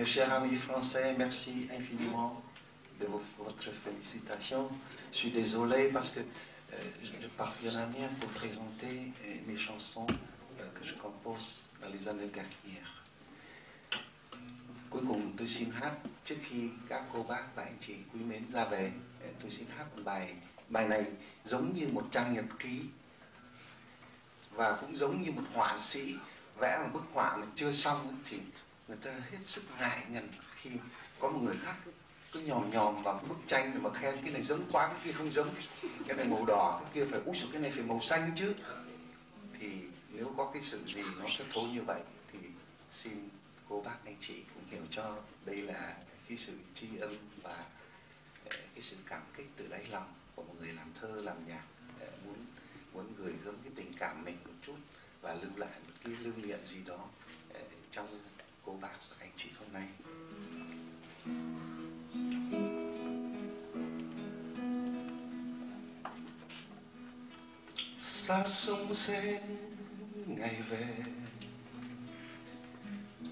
Mes chers amis français, merci infiniment de votre félicitation. Je suis désolé parce que je partirai bien pour présenter mes chansons que je compose dans les années dernières. Cuối cùng tôi xin hát trước khi các cô bác và anh chị quý mến ra về. Tôi xin hát một bài này giống như một trang nhật ký và cũng giống như một họa sĩ vẽ một bức họa mà chưa xong thì người ta hết sức ngại ngần khi có một người khác cứ nhòm vào cái bức tranh mà khen cái này giống quá, cái kia không giống, cái này màu đỏ, cái kia phải úi cái này phải màu xanh chứ. Thì nếu có cái sự gì nó thất thố như vậy thì xin cô bác anh chị cũng hiểu cho đây là cái sự tri ân và cái sự cảm kích từ đáy lòng của một người làm thơ, làm nhạc, muốn gửi gắm cái tình cảm mình một chút và lưu lại một cái lưu niệm gì đó trong cô bác và anh chị hôm nay. Xa sông Seine ngày về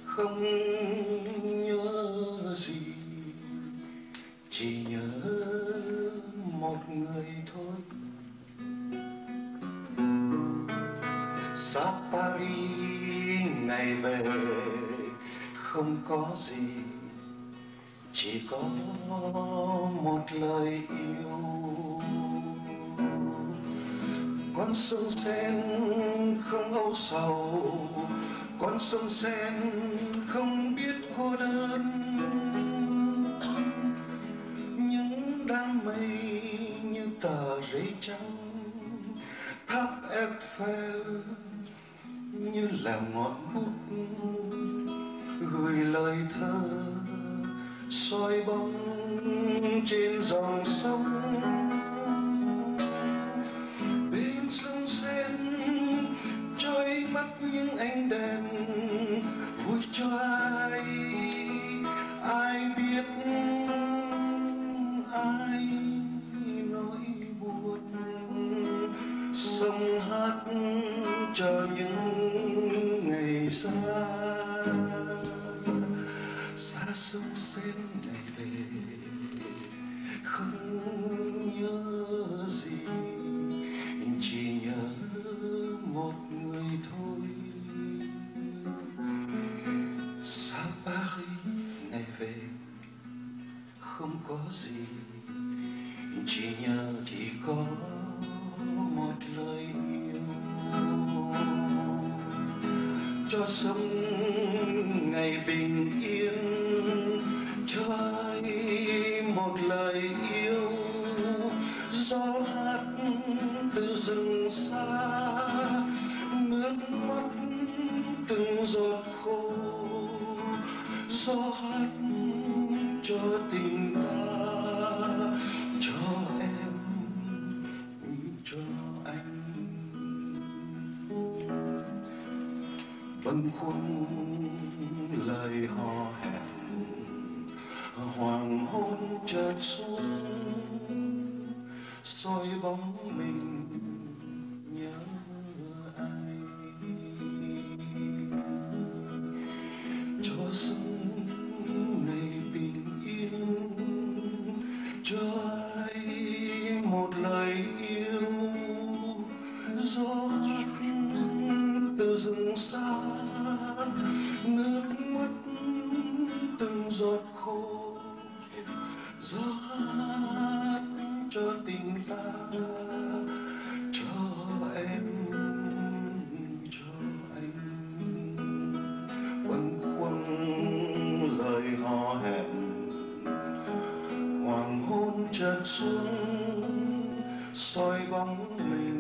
không nhớ gì, chỉ nhớ một người thôi. Xa Paris ngày về không có gì, chỉ có một lời yêu. Con sông Seine không âu sầu, con sông Seine không biết cô đơn. Những đám mây như tờ giấy trắng, tháp Eiffel như là ngọn bút gửi lời thơ soi bóng trên dòng sông. Những ánh đèn vui cho ai, ai biết ai nói buồn. Sông hát chờ những ngày xa, xa sông Seine ngày về không nhớ gì, chỉ nhớ một người thôi. Xa Paris ngày về không có gì, chỉ nhớ chỉ có một lời yêu. Cho sông ngày bình yên, cho ai một lời yêu. Gió hát từ rừng xa, nước mắt từng giọt khô. Gió hát cho tình ta, cho em, cho anh. Bâng khuâng lời hò hẹn, hoàng hôn chợt xuống soi bóng mình nhớ ai. Cho sông ngày bình yên, cho ai một lời yêu. Gió từ rừng xa, nước mắt từng giọt khô. Gió cho tình ta, cho em, cho anh. Quanh quanh lời hò hẹn, hoàng hôn chợt xuống soi bóng mình.